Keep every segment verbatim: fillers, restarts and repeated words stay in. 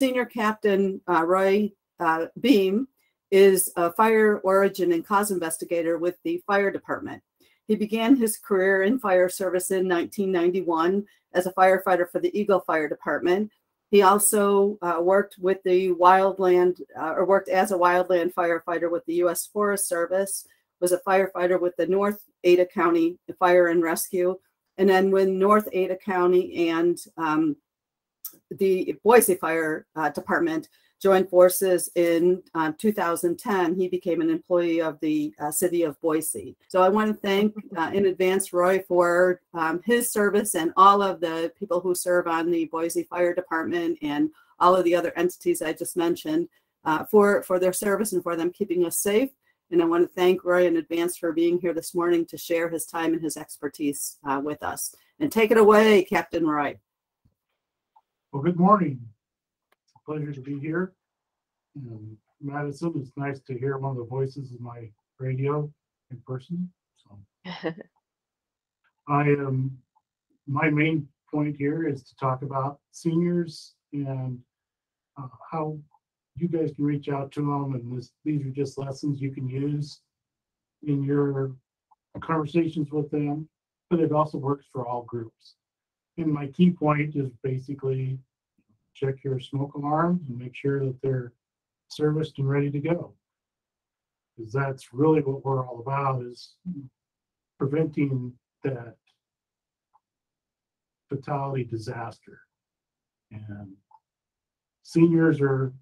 Senior Captain uh, Roy uh, Boehm is a fire origin and cause investigator with the fire department. He began his career in fire service in nineteen ninety-one as a firefighter for the Eagle Fire Department. He also uh, worked with the wildland, uh, or worked as a wildland firefighter with the U S Forest Service, was a firefighter with the North Ada County Fire and Rescue, and then with North Ada County and um, the Boise Fire uh, Department joined forces in uh, two thousand ten. He became an employee of the uh, city of Boise. So I want to thank uh, in advance Roy for um, his service and all of the people who serve on the Boise Fire Department and all of the other entities I just mentioned uh, for, for their service and for them keeping us safe. And I want to thank Roy in advance for being here this morning to share his time and his expertise uh, with us. And take it away, Captain Roy. Well, good morning. Pleasure to be here. Um, Madison, it's nice to hear one of the voices of my radio in person. So I am, my main point here is to talk about seniors and uh, how you guys can reach out to them. And this, these are just lessons you can use in your conversations with them, but it also works for all groups. And my key point is basically check your smoke alarms and make sure that they're serviced and ready to go. Because that's really what we're all about, is preventing that fatality disaster. And seniors are,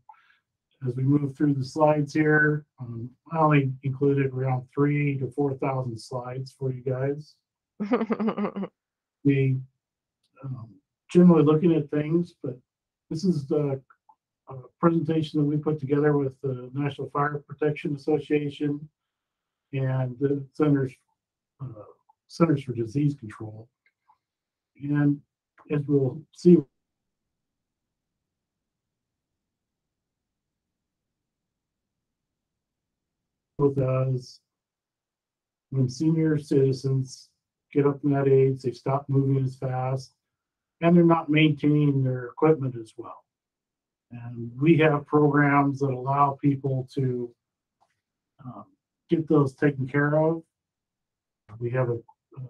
as we move through the slides here, um, I only included around three to four thousand slides for you guys. We um, generally looking at things, but this is the uh, presentation that we put together with the National Fire Protection Association and the Centers, uh, Centers for Disease Control. And as we'll see, with us, when senior citizens get up in that age, they stop moving as fast, and they're not maintaining their equipment as well. And we have programs that allow people to um, get those taken care of. We have a, uh,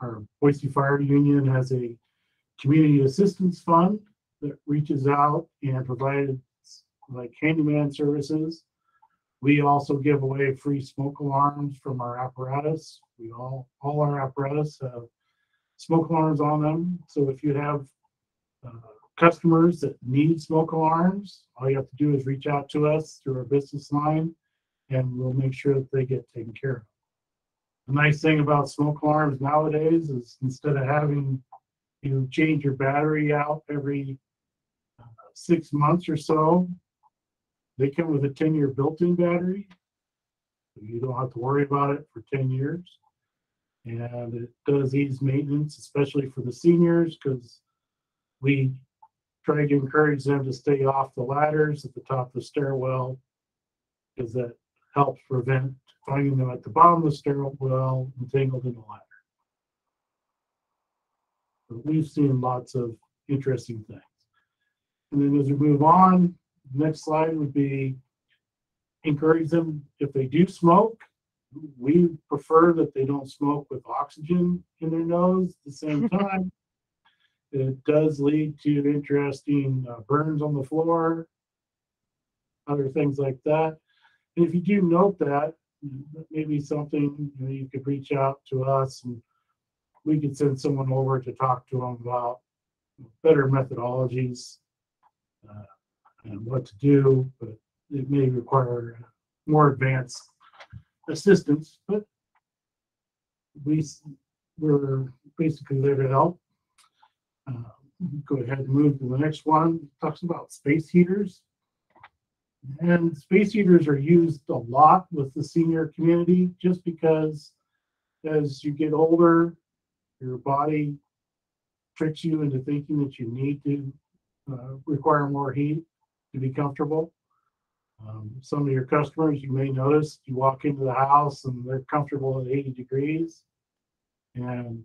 our Boise Fire Union has a community assistance fund that reaches out and provides like handyman services. We also give away free smoke alarms from our apparatus. We all, all our apparatus have smoke alarms on them. So if you have uh, customers that need smoke alarms, all you have to do is reach out to us through our business line, and we'll make sure that they get taken care of. The nice thing about smoke alarms nowadays is instead of having you change your battery out every uh, six months or so, they come with a ten year built-in battery. So you don't have to worry about it for ten years. And it does ease maintenance, especially for the seniors, because we try to encourage them to stay off the ladders at the top of the stairwell, because that helps prevent finding them at the bottom of the stairwell entangled in the ladder. But we've seen lots of interesting things. And then as we move on, the next slide would be encourage them if they do smoke. We prefer that they don't smoke with oxygen in their nose at the same time. It does lead to interesting uh, burns on the floor, other things like that. And if you do note that, that may be something, you know, you could reach out to us and we could send someone over to talk to them about better methodologies uh, and what to do, but it may require more advanced assistance, but we, we're basically there to help. Uh, go ahead and move to the next one. It talks about space heaters. And space heaters are used a lot with the senior community just because as you get older, your body tricks you into thinking that you need to uh, require more heat to be comfortable. Um, some of your customers, you may notice, you walk into the house and they're comfortable at eighty degrees. And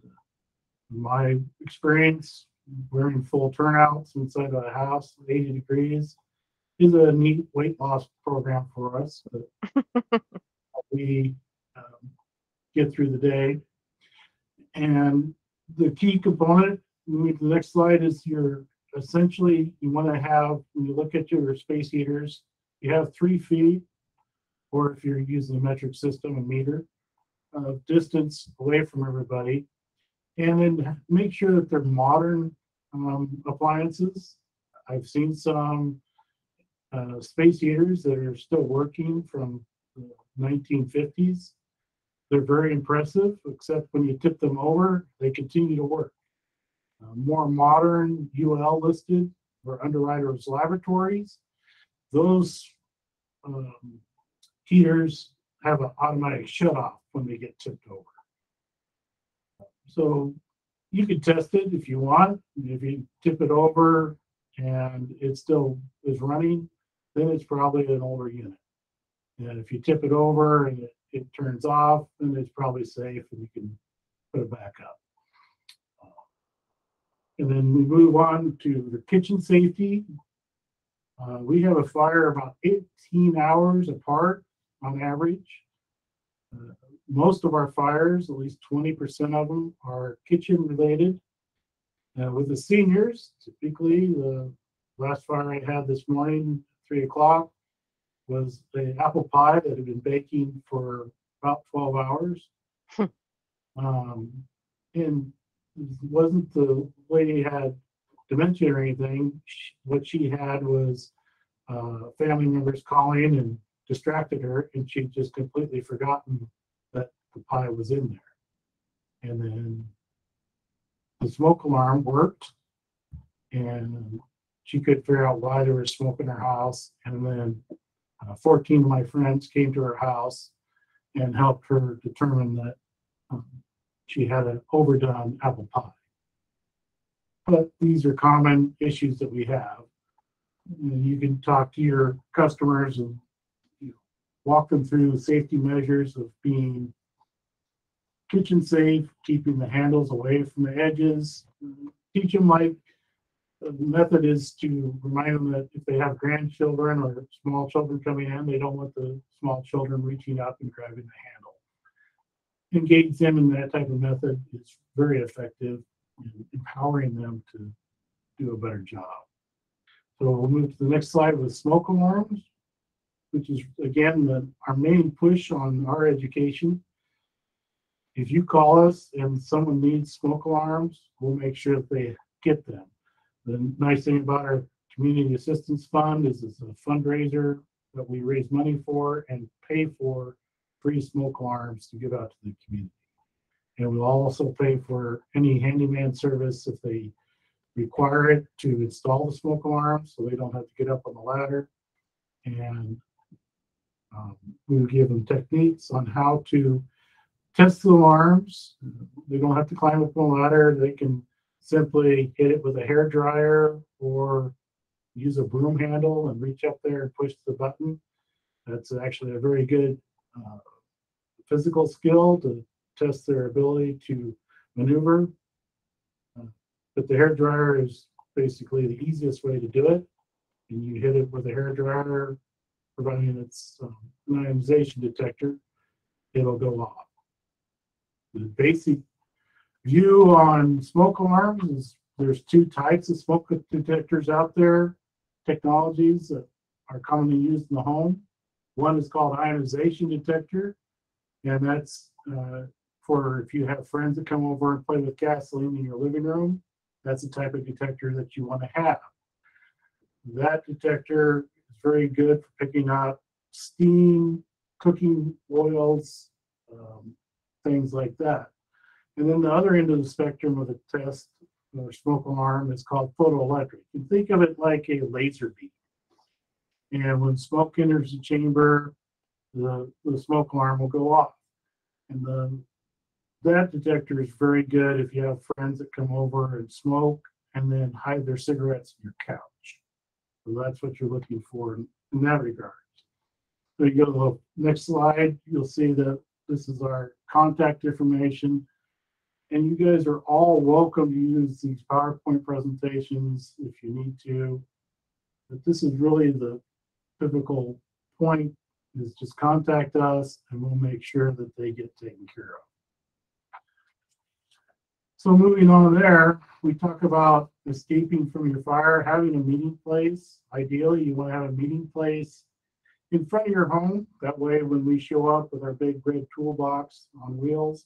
in my experience, we're in full turnouts inside of the house, eighty degrees. Is a neat weight loss program for us. But we um, get through the day. And the key component, the next slide, is your essentially you want to have, when you look at your space heaters, you have three feet, or if you're using the metric system, a meter of distance away from everybody. And then make sure that they're modern um, appliances. I've seen some uh, space heaters that are still working from the nineteen fifties. They're very impressive, except when you tip them over, they continue to work. Uh, more modern U L listed or Underwriters Laboratories, those um, heaters have an automatic shutoff when they get tipped over. So you can test it if you want. If you tip it over and it still is running, then it's probably an older unit. And if you tip it over and it, it turns off, then it's probably safe and you can put it back up. Uh, and then we move on to the kitchen safety. Uh, we have a fire about eighteen hours apart on average. Uh, most of our fires, at least twenty percent of them, are kitchen related. Uh, with the seniors, typically the last fire I had this morning, three o'clock, was an apple pie that had been baking for about twelve hours. um, and it wasn't the lady had dementia or anything. She, what she had was uh, family members calling and distracted her, and she'd just completely forgotten that the pie was in there. And then the smoke alarm worked, and she couldn't figure out why there was smoke in her house. And then uh, fourteen of my friends came to her house and helped her determine that um, she had an overdone apple pie. But these are common issues that we have. And you can talk to your customers and walk them through the safety measures of being kitchen safe, keeping the handles away from the edges. Teach them, like, the method is to remind them that if they have grandchildren or small children coming in, they don't want the small children reaching up and grabbing the handle. Engage them in that type of method is very effective in empowering them to do a better job. So we'll move to the next slide with smoke alarms, which is, again, the, our main push on our education. If you call us and someone needs smoke alarms, we'll make sure that they get them. The nice thing about our Community Assistance Fund is it's a fundraiser that we raise money for and pay for free smoke alarms to give out to the community. And we'll also pay for any handyman service if they require it to install the smoke alarm, so they don't have to get up on the ladder. And Um, we give them techniques on how to test the alarms. They don't have to climb up the ladder. They can simply hit it with a hair dryer or use a broom handle and reach up there and push the button. That's actually a very good uh, physical skill to test their ability to maneuver. Uh, but the hair dryer is basically the easiest way to do it. And you hit it with a hair dryer, providing its um, ionization detector, it'll go off. The basic view on smoke alarms is there's two types of smoke detectors out there, technologies that are commonly used in the home. One is called ionization detector, and that's uh, for if you have friends that come over and play with gasoline in your living room, that's the type of detector that you want to have. That detector, very good for picking up steam, cooking oils, um, things like that. And then the other end of the spectrum of the test or smoke alarm is called photoelectric. You think of it like a laser beam. And when smoke enters the chamber, the, the smoke alarm will go off. And the, that detector is very good if you have friends that come over and smoke and then hide their cigarettes in your couch. So that's what you're looking for in, in that regard. So you go to the next slide, you'll see that this is our contact information. And you guys are all welcome to use these PowerPoint presentations if you need to. But this is really the pivotal point, is just contact us and we'll make sure that they get taken care of. So moving on there, we talk about escaping from your fire, having a meeting place. Ideally, you want to have a meeting place in front of your home. That way, when we show up with our big red toolbox on wheels,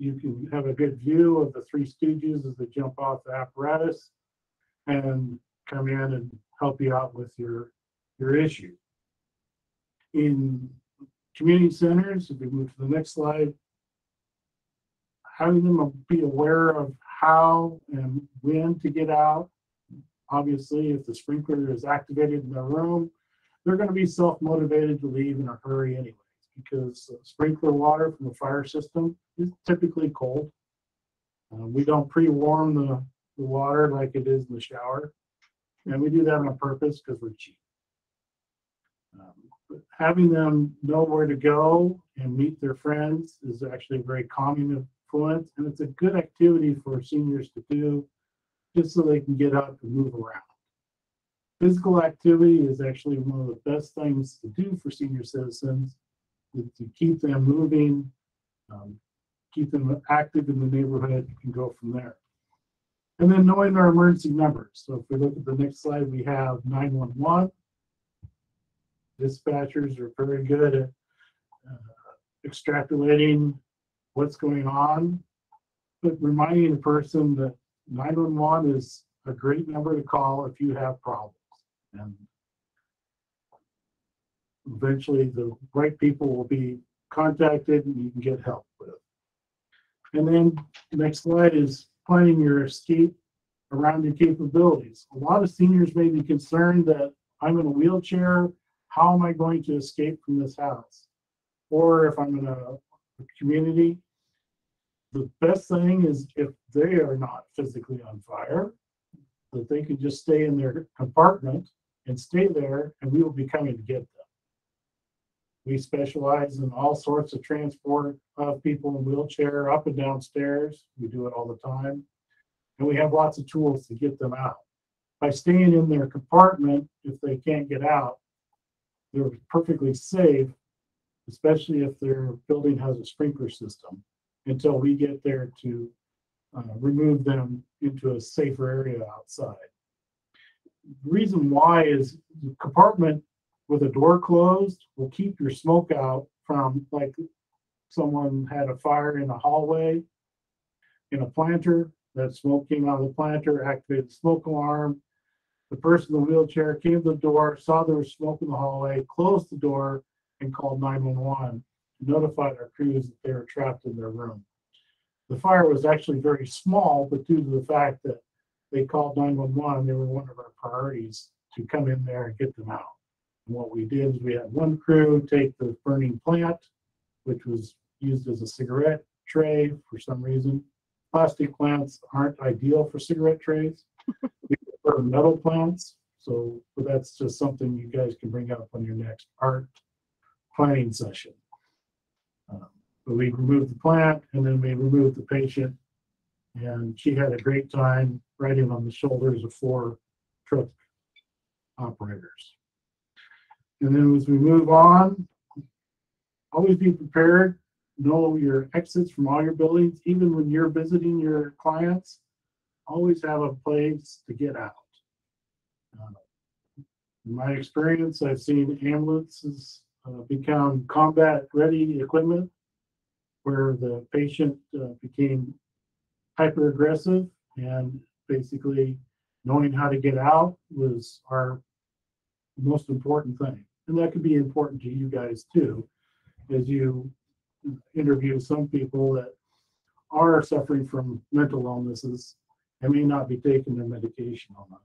you can have a good view of the Three Stooges as they jump off the apparatus and come in and help you out with your, your issue. In community centers, if we move to the next slide, having them be aware of how and when to get out. Obviously, if the sprinkler is activated in their room, they're going to be self-motivated to leave in a hurry anyways, because sprinkler water from the fire system is typically cold. Uh, we don't pre-warm the, the water like it is in the shower. And we do that on purpose because we're cheap. Um, but having them know where to go and meet their friends is actually a very calming influence, and it's a good activity for seniors to do just so they can get up and move around. Physical activity is actually one of the best things to do for senior citizens, to, to keep them moving, um, keep them active in the neighborhood, and go from there. And then knowing our emergency numbers. So if we look at the next slide, we have nine one one. Dispatchers are very good at uh, extrapolating what's going on, but reminding a person that nine one one is a great number to call if you have problems. And eventually the right people will be contacted and you can get help with. And then the next slide is planning your escape around your capabilities. A lot of seniors may be concerned that I'm in a wheelchair, how am I going to escape from this house? Or if I'm in a, a community, the best thing is if they are not physically on fire, that they can just stay in their compartment and stay there, and we will be coming to get them. We specialize in all sorts of transport of people in wheelchair up and downstairs. We do it all the time. And we have lots of tools to get them out. By staying in their compartment, if they can't get out, they're perfectly safe, especially if their building has a sprinkler system, until we get there to uh, remove them into a safer area outside. The reason why is the compartment with a door closed will keep your smoke out from, like, someone had a fire in a hallway in a planter. That smoke came out of the planter, activated the smoke alarm. The person in the wheelchair came to the door, saw there was smoke in the hallway, closed the door, and called nine one one to notify our crews that they were trapped in their room. The fire was actually very small, but due to the fact that they called nine one one, they were one of our priorities to come in there and get them out. And what we did is we had one crew take the burning plant, which was used as a cigarette tray for some reason. Plastic plants aren't ideal for cigarette trays. We prefer metal plants. So but that's just something you guys can bring up on your next art planning session. Um, but we removed the plant, and then we removed the patient. And she had a great time riding on the shoulders of four truck operators. And then as we move on, always be prepared. Know your exits from all your buildings. Even when you're visiting your clients, always have a place to get out. Uh, in my experience, I've seen ambulances uh, become combat-ready equipment where the patient uh, became hyper-aggressive, and basically knowing how to get out was our most important thing. And that could be important to you guys too, as you interview some people that are suffering from mental illnesses and may not be taking their medication on the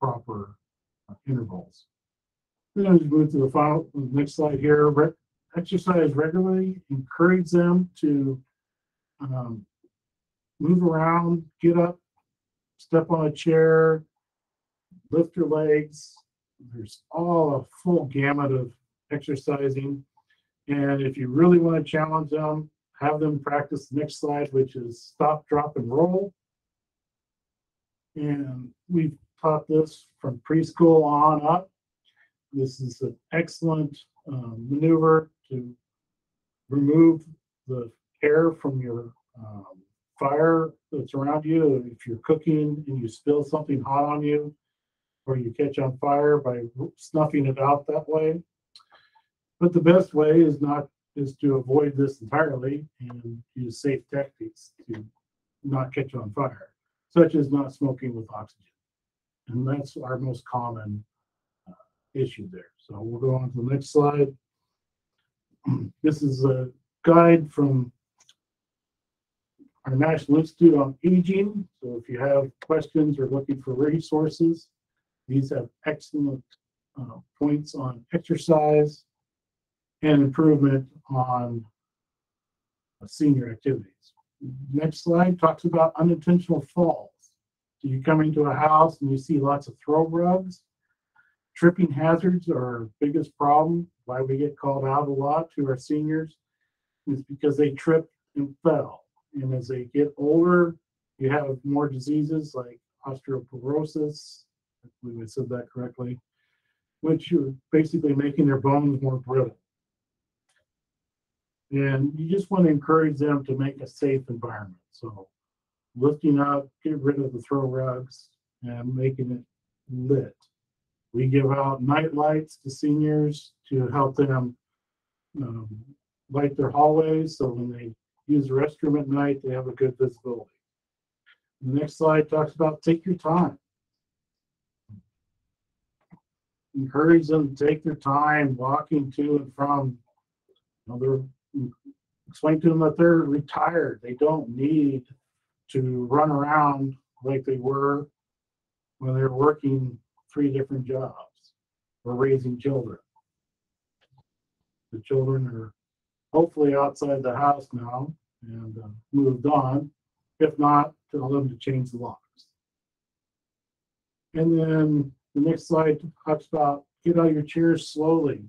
proper uh, intervals. Then I'll just move to the final, next slide here. Re exercise regularly, encourage them to um, move around, get up, step on a chair, lift your legs. There's all a full gamut of exercising. And if you really want to challenge them, have them practice the next slide, which is stop, drop, and roll. And we've taught this from preschool on up. This is an excellent um, maneuver to remove the air from your um, fire that's around you. If you're cooking and you spill something hot on you, or you catch on fire by snuffing it out that way. But the best way is not is to avoid this entirely and use safe tactics to not catch on fire, such as not smoking with oxygen. And that's our most common uh, issue there. So we'll go on to the next slide. This is a guide from our National Institute on Aging. So if you have questions or looking for resources, these have excellent uh, points on exercise and improvement on uh, senior activities. Next slide talks about unintentional falls. So you come into a house and you see lots of throw rugs. Tripping hazards are our biggest problem. Why we get called out a lot to our seniors is because they tripped and fell. And as they get older, you have more diseases like osteoporosis, I believe I said that correctly, which are basically making their bones more brittle. And you just want to encourage them to make a safe environment. So lifting up, get rid of the throw rugs, and making it lit. We give out night lights to seniors to help them um, light their hallways, so when they use the restroom at night, they have a good visibility. The next slide talks about take your time. Encourage them to take their time walking to and from. You know, explain to them that they're retired. They don't need to run around like they were when they were working three different jobs or raising children. The children are hopefully outside the house now and uh, moved on. If not, tell them to change the locks. And then the next slide talks about get out of your chairs slowly.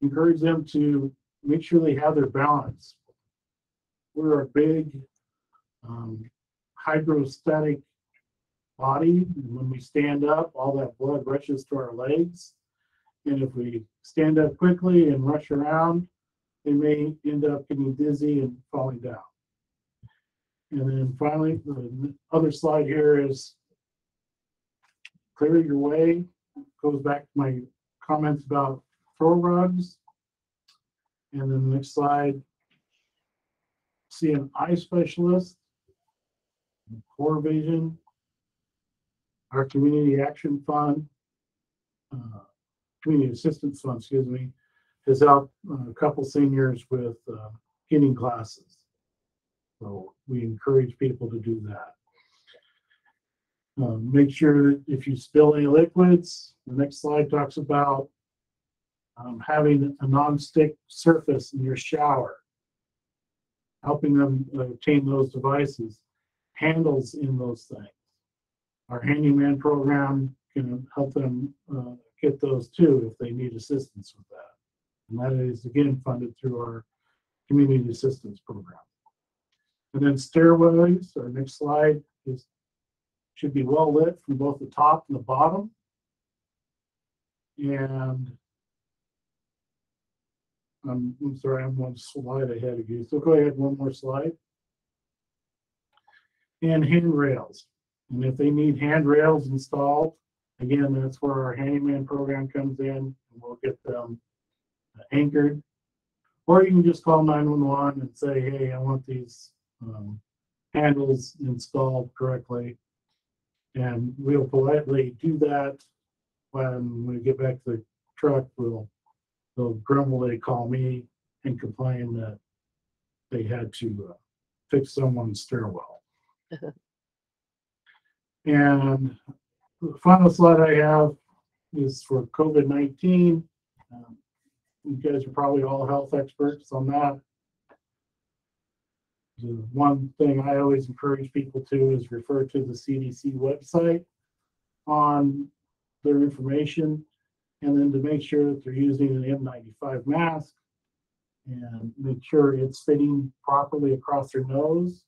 Encourage them to make sure they have their balance. We're a big um, hydrostatic body. And when we stand up, all that blood rushes to our legs. And if we stand up quickly and rush around, they may end up getting dizzy and falling down. And then finally, the other slide here is clear your way. Goes back to my comments about throw rugs. And then the next slide, see an eye specialist, Core Vision, our Community Action Fund, uh, Community Assistance Fund, excuse me, has helped uh, a couple seniors with uh, getting glasses. So we encourage people to do that. Uh, make sure that if you spill any liquids, the next slide talks about um, having a non-stick surface in your shower, helping them obtain those devices, handles in those things. Our handyman program can help them uh, get those too if they need assistance with that. And that is again funded through our community assistance program. And then stairways, our next slide is should be well lit from both the top and the bottom. And I'm, I'm sorry, I'm one slide ahead of you. So go ahead, one more slide. And handrails. And if they need handrails installed, again, that's where our handyman program comes in. And we'll get them anchored. Or you can just call nine one one and say, hey, I want these um, handles installed correctly. And we'll politely do that. When we get back to the truck, we'll, they'll grumble, they call me and complain that they had to uh, fix someone's stairwell. And the final slide I have is for COVID nineteen. Um, you guys are probably all health experts on that. The one thing I always encourage people to is refer to the C D C website on their information, and then to make sure that they're using an N ninety-five mask and make sure it's fitting properly across their nose,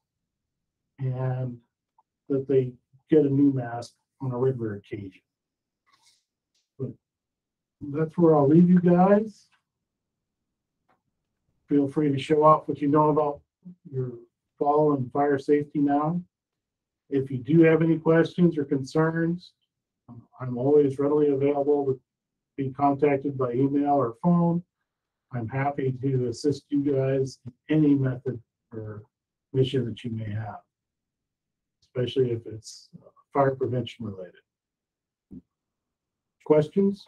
and that they get a new mask on a regular occasion. But that's where I'll leave you guys. Feel free to show off what you know about your fall and fire safety now. If you do have any questions or concerns, I'm always readily available to be contacted by email or phone. I'm happy to assist you guys in any method or mission that you may have, especially if it's fire prevention related. Questions?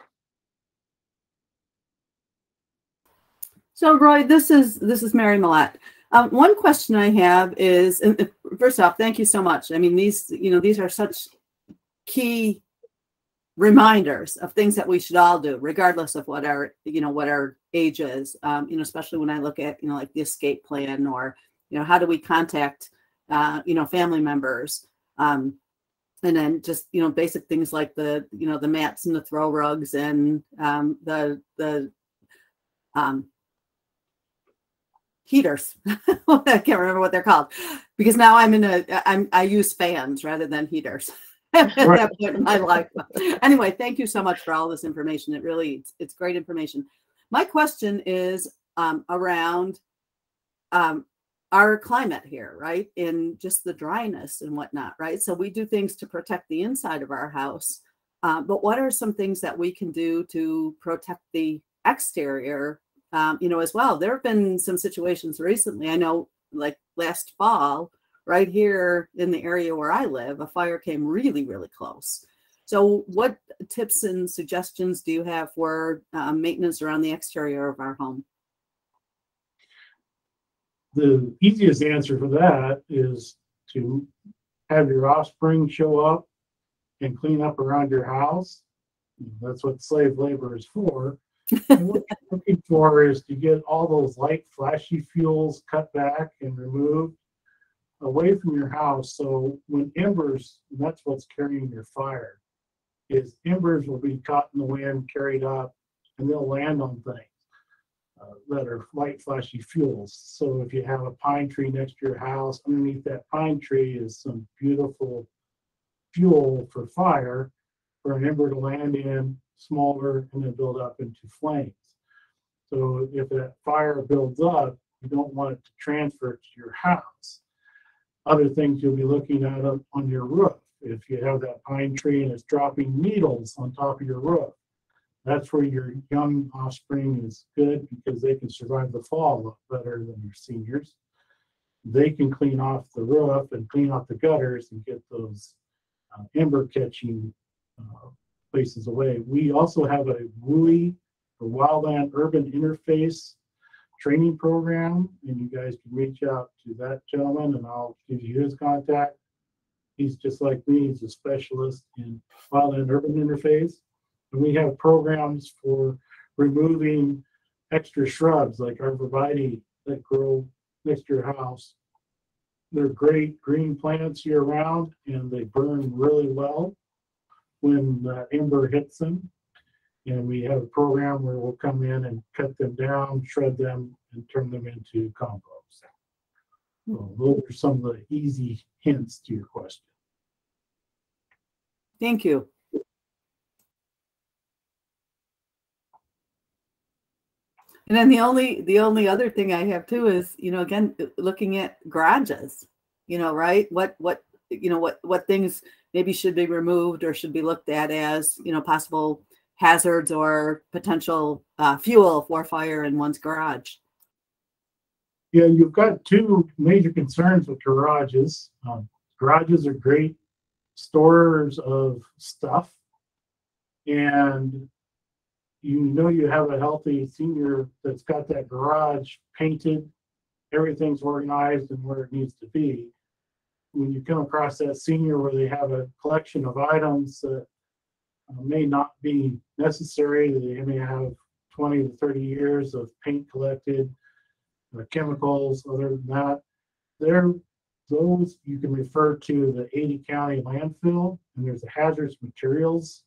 So Roy, this is this is Mary Millett. Um, one question I have is, and first off, thank you so much. I mean, these, you know, these are such key reminders of things that we should all do, regardless of what our, you know, what our age is. Um, you know, especially when I look at, you know, like the escape plan, or, you know, how do we contact, uh, you know, family members, um, and then just, you know, basic things like the, you know, the mats and the throw rugs, and um, the the um, heaters. I can't remember what they're called, because now I'm in a, I'm, I use fans rather than heaters at that point in my life. Anyway, thank you so much for all this information. It really, it's, it's great information. My question is um, around um, our climate here, right? In just the dryness and whatnot, right? So we do things to protect the inside of our house, uh, but what are some things that we can do to protect the exterior? Um, you know, as well, there have been some situations recently. I know, like last fall, right here in the area where I live, a fire came really, really close. So what tips and suggestions do you have for uh, maintenance around the exterior of our home? The easiest answer for that is to have your offspring show up and clean up around your house. That's what slave labor is for. And what you're looking for is to get all those light, flashy fuels cut back and removed away from your house. So when embers, and that's what's carrying your fire, is embers will be caught in the wind, carried up, and they'll land on things uh, that are light, flashy fuels. So if you have a pine tree next to your house, underneath that pine tree is some beautiful fuel for fire, for an ember to land in, smaller, and then build up into flames. So if that fire builds up, you don't want it to transfer to your house. Other things you'll be looking at on your roof. If you have that pine tree and it's dropping needles on top of your roof, that's where your young offspring is good, because they can survive the fall a lot better than your seniors. They can clean off the roof and clean off the gutters and get those uh, ember catching uh, places away. We also have a W U I, a Wildland Urban Interface training program, and you guys can reach out to that gentleman and I'll give you his contact. He's just like me, he's a specialist in Wildland Urban Interface. And we have programs for removing extra shrubs like arborvitae that grow next to your house. They're great green plants year round, and they burn really well when the ember hits them. And we have a program where we'll come in and cut them down, shred them, and turn them into compost. So those are some of the easy hints to your question. Thank you. And then the only the only other thing I have too is, you know, again, looking at garages, you know, right? What what you know, what what things maybe should be removed or should be looked at as, you know, possible hazards or potential uh, fuel for fire in one's garage. Yeah, you've got two major concerns with garages. Um, garages are great storers of stuff, and you know you have a healthy senior that's got that garage painted, everything's organized and where it needs to be. When you come across that senior where they have a collection of items that Uh, may not be necessary, they may have twenty to thirty years of paint collected, uh, chemicals, other than that, there, those you can refer to the Ada County landfill, and there's a hazardous materials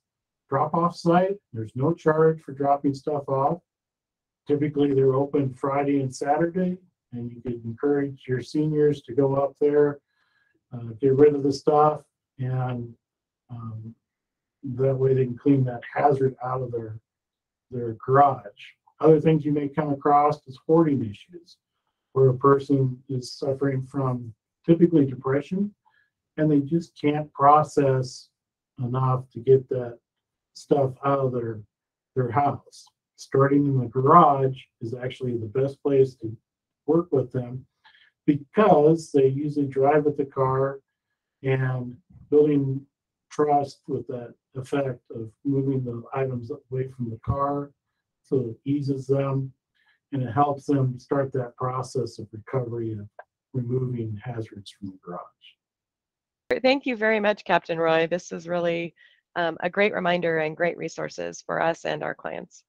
drop-off site. There's no charge for dropping stuff off. Typically, they're open Friday and Saturday, and you could encourage your seniors to go up there, uh, get rid of the stuff, and um, that way they can clean that hazard out of their, their garage. Other things you may come across is hoarding issues, where a person is suffering from typically depression, and they just can't process enough to get that stuff out of their, their house. Starting in the garage is actually the best place to work with them, because they usually drive with the car, and building trust with that effect of moving the items away from the car, so it eases them and it helps them start that process of recovery and removing hazards from the garage. Thank you very much, Captain Roy. This is really um, a great reminder and great resources for us and our clients.